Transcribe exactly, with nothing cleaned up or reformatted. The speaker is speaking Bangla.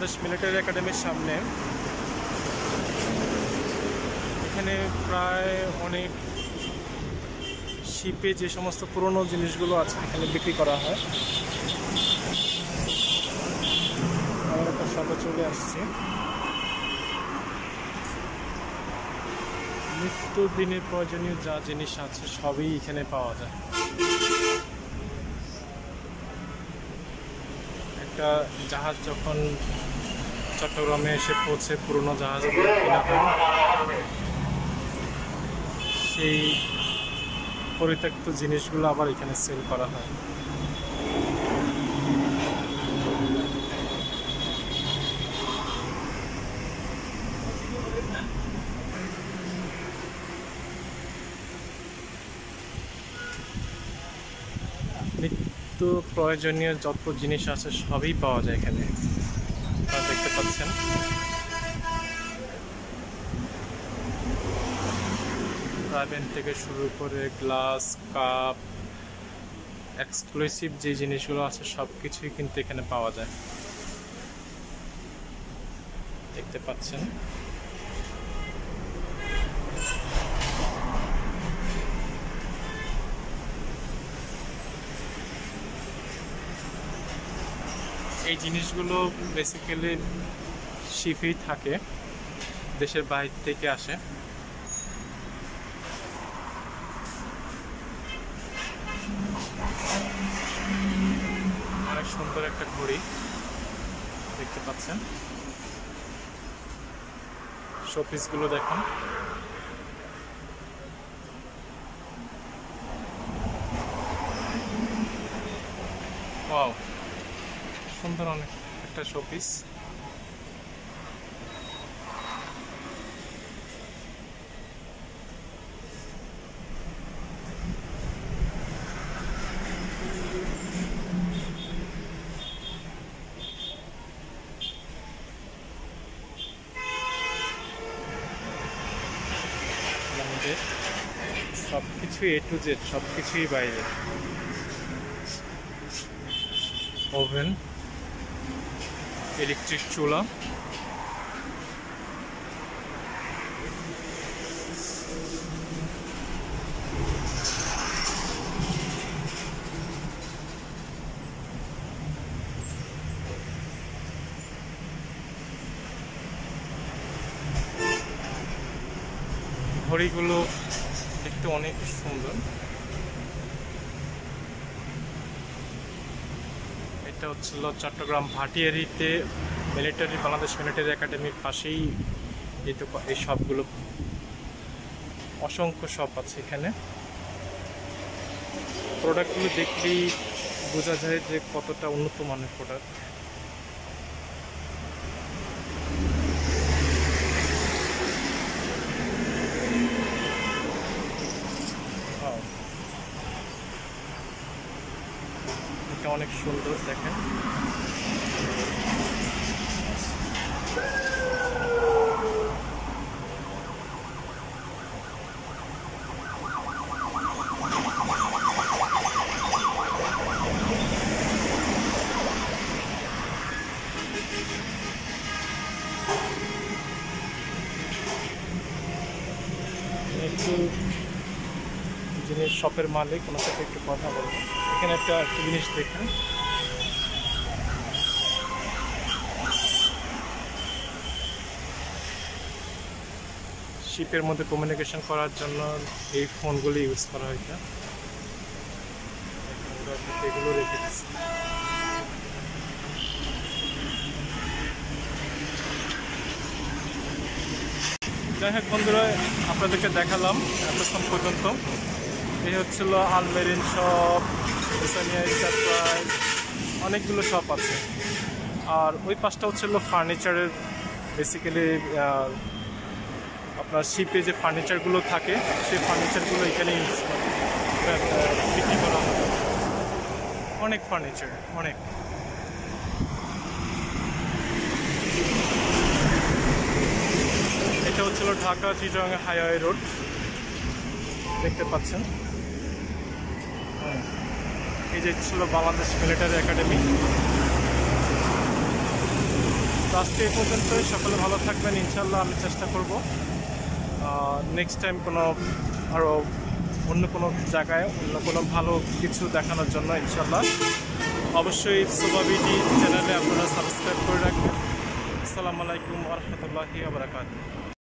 বাংলাদেশ মিলিটারি একাডেমির সামনে এখানে প্রায় অনেক শিপে যে সমস্ত পুরনো জিনিসগুলো আছে এখানে বিক্রি করা হয়। আমরা একটা শপে চলে আসছি। নিত্যদিনের প্রয়োজনীয় যা জিনিস আছে সবই এখানে পাওয়া যায়। একটা জাহাজ যখন চট্টগ্রামে এসে পৌঁছে পুরনো জাহাজগুলো কেনা হয়, সেই পরিত্যক্ত জিনিসগুলো আবার এখানে সেল করা হয়। নিত্য প্রয়োজনীয় যত জিনিস আছে সবই পাওয়া যায় এখানে, আপনারা দেখতে পাচ্ছেন। রাবেন থেকে শুরু করে গ্লাস, কাপ, এক্সক্লুসিভ যে জিনিসগুলো আছে সব কিছুই কিন্তু এখানে পাওয়া যায়, দেখতে পাচ্ছেন। এই জিনিসগুলো বেসিক্যালি শিপেই থাকে, দেশের বাইরে থেকে আসে। অনেক সুন্দর একটা ঘড়ি দেখতে পাচ্ছেন, শোপিসগুলো দেখুন। ওয়াও, সুন্দর অনেক একটা শোপিস। সবকিছু এ টু জেড, সবকিছুই বাইরে। ওভেন, ইলেকট্রিক চুলা, ঘড়িগুলো দেখতে অনেক সুন্দর। এটা হচ্ছিল চট্টগ্রাম ভাটিয়ারিতে মিলিটারি বাংলাদেশ মিলিটারি একাডেমির পাশেই এই শপগুলো, অসংখ্য শপ আছে এখানে। প্রোডাক্টগুলো দেখলেই বোঝা যায় যে কতটা উন্নত মানের প্রোডাক্ট। অনেক সুন্দর দেখেন, একটু যিনি শপের মালিক ওনার সাথে একটু কথা বলবো। এখানে একটা একটা জিনিস দেখেন, শিপের মধ্যে কমিউনিকেশন করার জন্য এই ফোনগুলো ইউজ করা হয়। এগুলো রেখে দিচ্ছি। যাই হোক বন্ধুরা, আপনাদেরকে দেখালাম এতক্ষণ পর্যন্ত। এই হচ্ছিল আলমেরিন শপ, ইসলামিয়া এন্টারপ্রাইজ, অনেকগুলো শপ আছে। আর ওই পাশটা হচ্ছিল ফার্নিচারের, বেসিক্যালি আপনার শিপে যে ফার্নিচারগুলো থাকে সেই ফার্নিচারগুলো এখানে বিক্রি করা হয়। অনেক ফার্নিচার, অনেক এটা হচ্ছিল ঢাকা চিটাগং হাইওয়ে রোড, দেখতে পাচ্ছেন। এই যে ছিল বাংলাদেশ মিলিটারি একাডেমি। তো আজকে এই পর্যন্তই, সকলে ভালো থাকবেন ইনশাল্লাহ। আমি চেষ্টা করব নেক্সট টাইম কোনো আরও অন্য কোনো জায়গায় অন্য কোনো ভালো কিছু দেখানোর জন্য ইনশাল্লাহ। অবশ্যই সোবাবিডি চ্যানেলে আপনারা সাবস্ক্রাইব করে রাখবেন। আসসালামু আলাইকুম ওয়া রাহমাতুল্লাহি ওয়া বারাকাতুহু।